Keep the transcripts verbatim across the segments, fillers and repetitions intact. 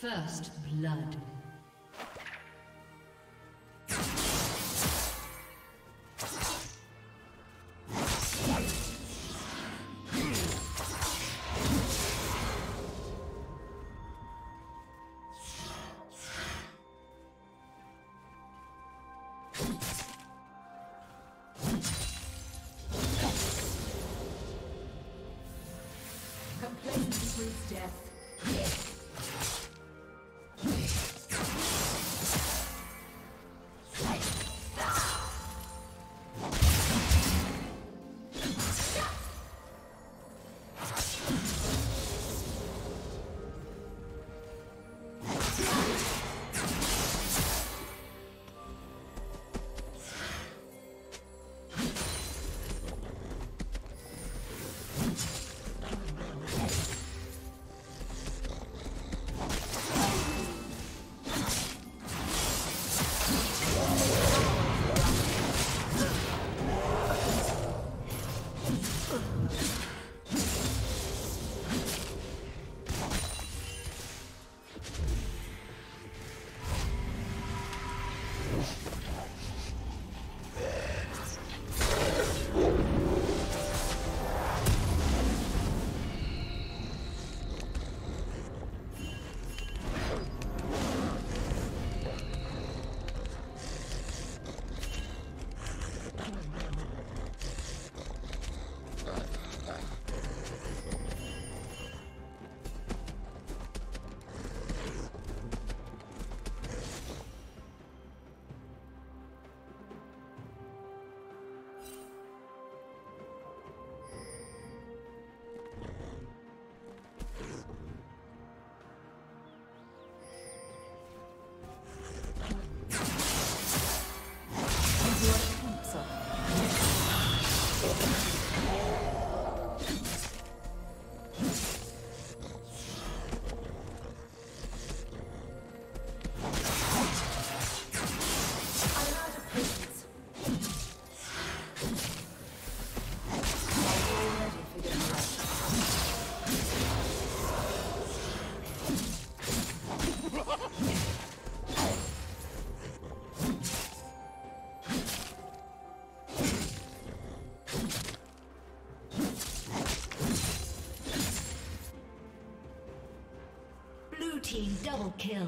First blood. Double kill.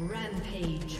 Rampage.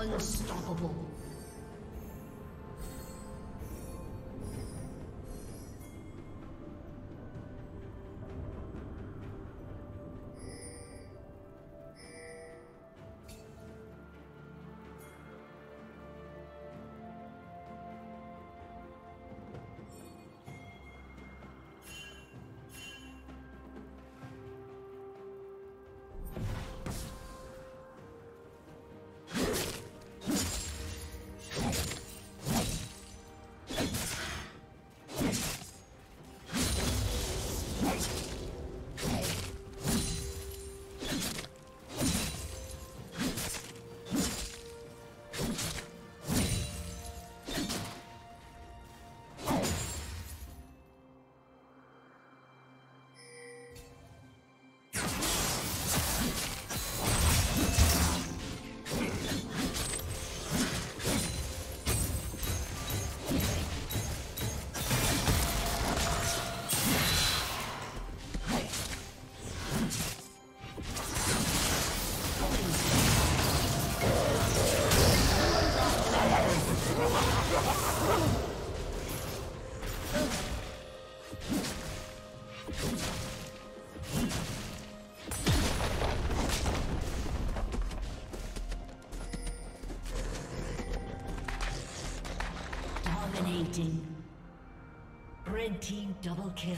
Unstoppable. Dominating. Red team double kill.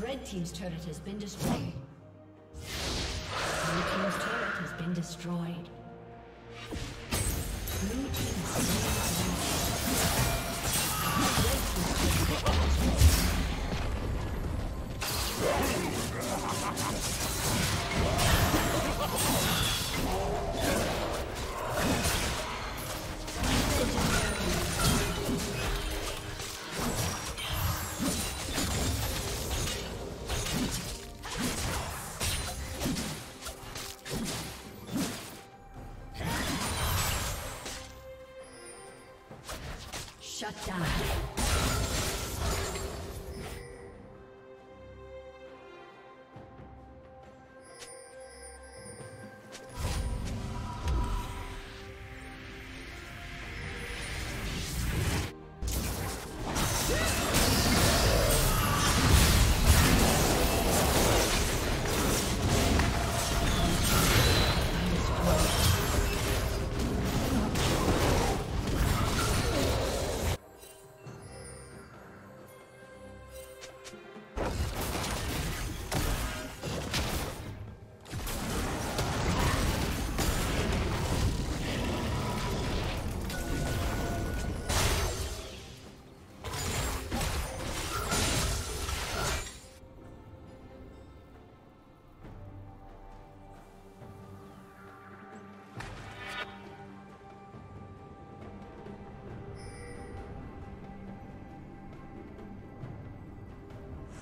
Red team's turret has been destroyed. Blue team's turret has been destroyed. Blue team's turret has been destroyed. Shut down.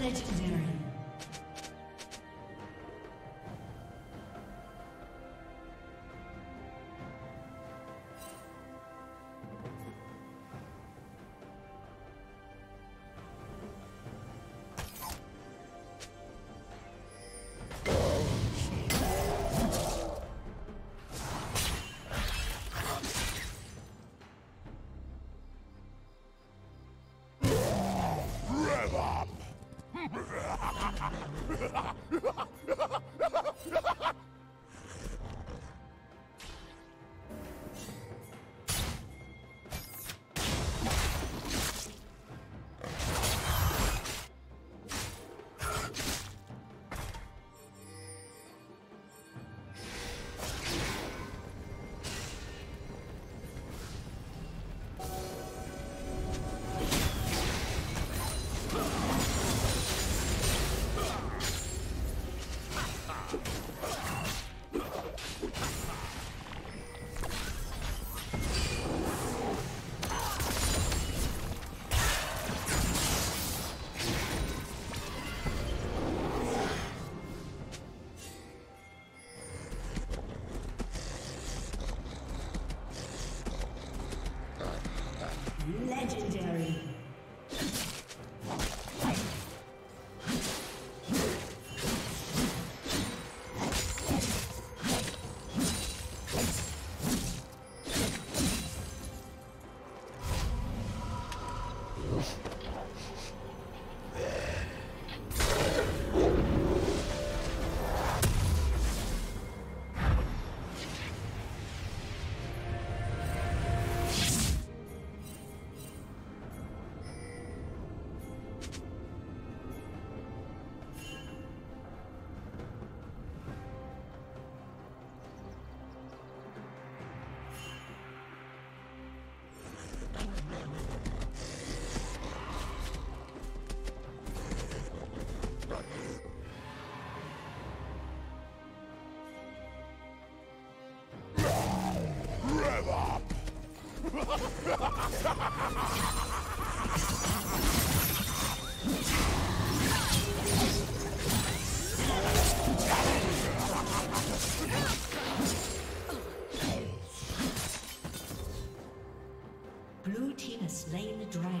Legendary. Legendary. Blue team has slain the dragon.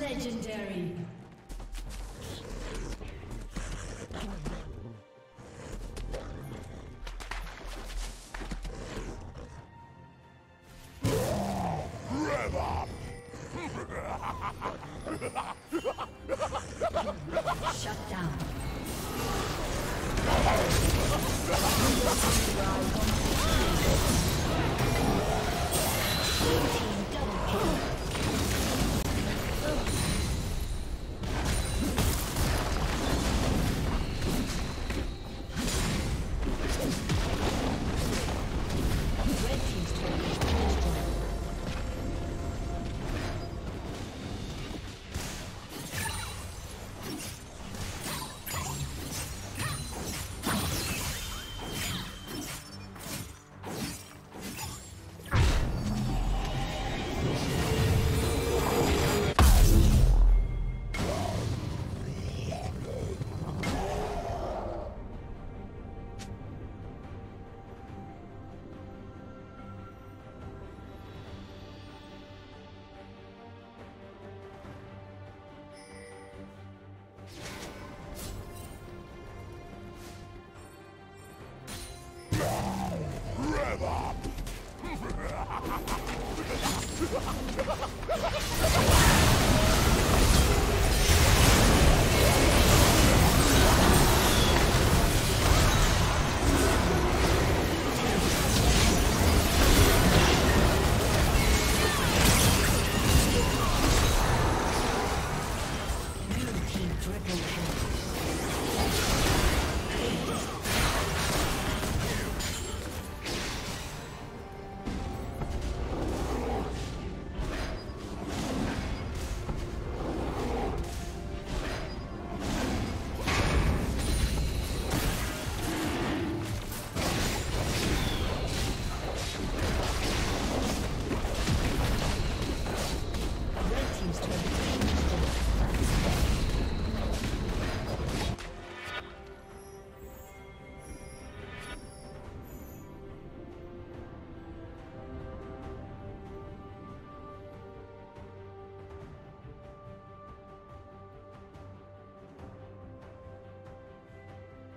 Legendary. Rev up. Shut down. Double kill.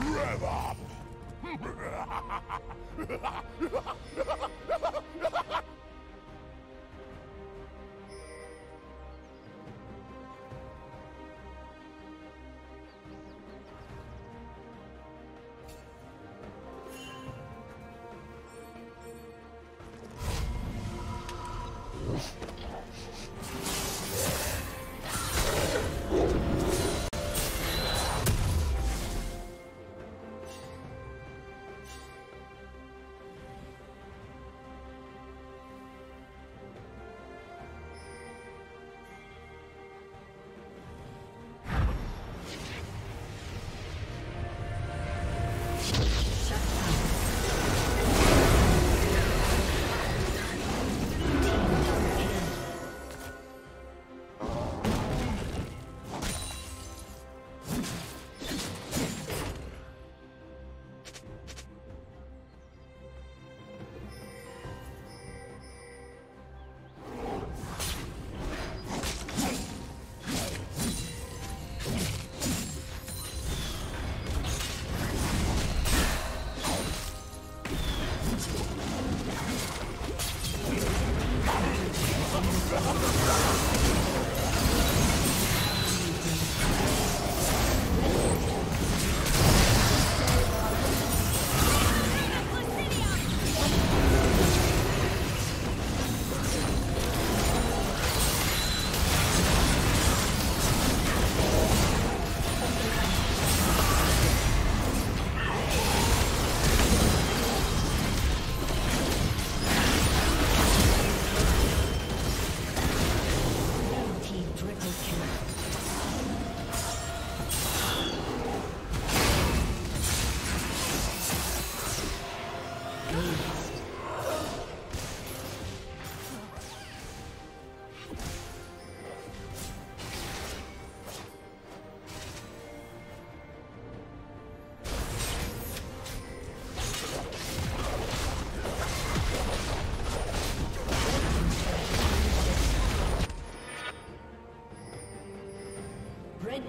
Rev up! Red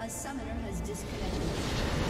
A summoner has disconnected.